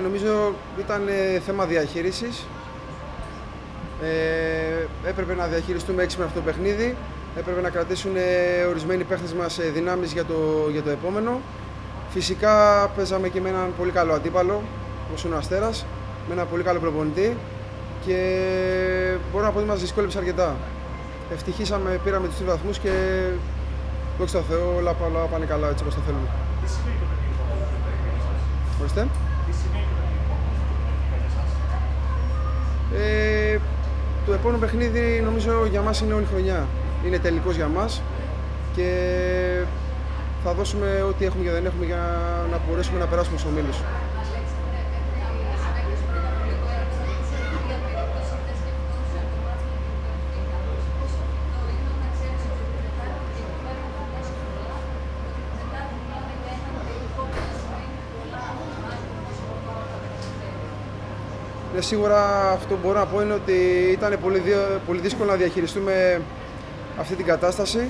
Νομίζω ήταν θέμα διαχείρισης. Έπρεπε να διαχειριστούμε έξυπνα αυτό το παιχνίδι. Έπρεπε να κρατήσουν ορισμένοι παίχτες μας δυνάμεις για το επόμενο. Φυσικά παίζαμε και με έναν πολύ καλό αντίπαλο, όπως είναι ο Αστέρας, με έναν πολύ καλό προπονητή και μπορώ να πω ότι μας δυσκόλεψε αρκετά. Ευτυχήσαμε, πήραμε τους 3 βαθμούς και δόξα τω Θεώ, όλα πάνε καλά έτσι όπως τα θέλουμε. Τι σημαίνει το παιχνίδι που αποκτήσατε για εσάς? Το επόμενο παιχνίδι νομίζω για μας είναι όλη χρονιά. Είναι τελικός για μας και θα δώσουμε ό,τι έχουμε και δεν έχουμε για να μπορέσουμε να περάσουμε στους ομίλους. Ναι, σίγουρα αυτό που μπορώ να πω είναι ότι ήταν πολύ δύσκολο να διαχειριστούμε αυτή την κατάσταση.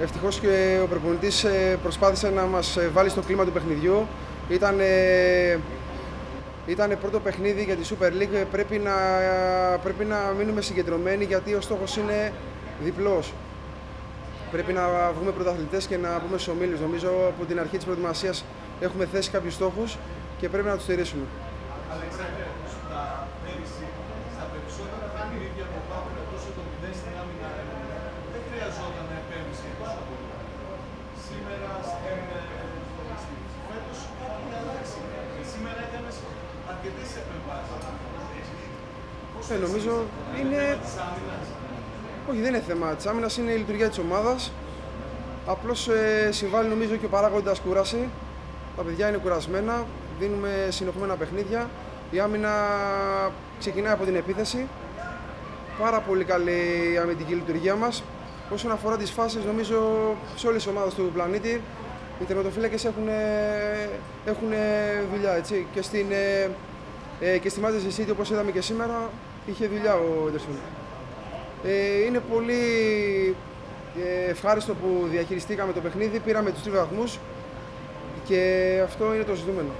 Ευτυχώς και ο προπονητής προσπάθησε να μας βάλει στο κλίμα του παιχνιδιού. Ήταν πρώτο παιχνίδι για τη Super League, πρέπει να μείνουμε συγκεντρωμένοι γιατί ο στόχος είναι διπλός. Πρέπει να βγούμε πρωταθλητές και να βγούμε στους ομίλους. Νομίζω από την αρχή της προετοιμασίας έχουμε θέσει κάποιους στόχους και πρέπει να τους στηρίσουμε. Αλεξάνδρε, στα περισσότερα παιχνίδια που πάμε να δώσω το 0 στην άμυνα δεν χρειαζόταν επέμβηση τόσο πολύ. Σήμερα φέτος κάτι αλλάξει. Σήμερα έκανες αρκετές επεμβάσεις. Νομίζω είναι... Όχι, δεν είναι θέμα της άμυνας, είναι η λειτουργία της ομάδας. Απλώς συμβάλλει νομίζω και ο παράγοντας κούραση. Τα παιδιά είναι κουρασμένα, δίνουμε συνεχόμενα παιχνίδια. Η άμυνα ξεκινάει από την επίθεση. Πάρα πολύ καλή η αμυντική λειτουργία μας. Όσον αφορά τις φάσεις, νομίζω σε όλες τις ομάδες του πλανήτη οι τερματοφύλακες έχουν δουλειά. Έτσι. Και, στη Manchester City, όπως είδαμε και σήμερα, είχε δουλειά ο Έντερσον. Είναι πολύ ευχάριστο που διαχειριστήκαμε το παιχνίδι, πήραμε τους 3 βαθμούς και αυτό είναι το ζητούμενο.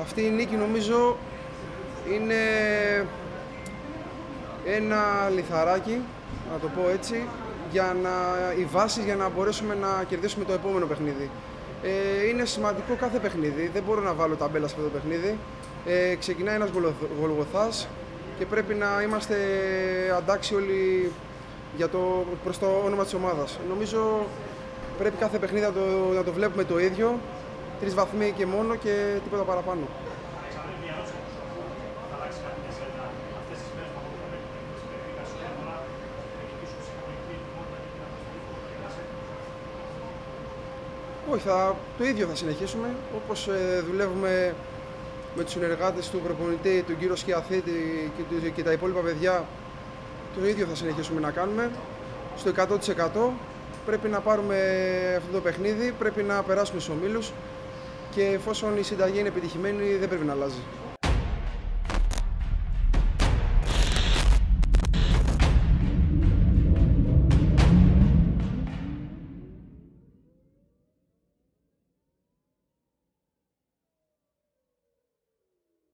Αυτή η νίκη νομίζω είναι ένα λιθαράκι, να το πω έτσι, η βάση για να μπορέσουμε να κερδίσουμε το επόμενο παιχνίδι. Είναι σημαντικό κάθε παιχνίδι, δεν μπορώ να βάλω ταμπέλα σε αυτό το παιχνίδι. Ξεκινάει ένας γολγοθάς και πρέπει να είμαστε αντάξιοι όλοι προς το όνομα της ομάδας. Νομίζω πρέπει κάθε παιχνίδι να το βλέπουμε το ίδιο. 3 βαθμοί και μόνο και τίποτα παραπάνω. Όχι, το ίδιο θα συνεχίσουμε. Όπως δουλεύουμε με τους συνεργάτες του προπονητή, τον κύριο Σκιαθήτη και τα υπόλοιπα παιδιά, το ίδιο θα συνεχίσουμε να κάνουμε. Στο 100% πρέπει να πάρουμε αυτό το παιχνίδι, πρέπει να περάσουμε στους ομίλους. Και εφόσον η συνταγή είναι επιτυχημένη, δεν πρέπει να αλλάζει.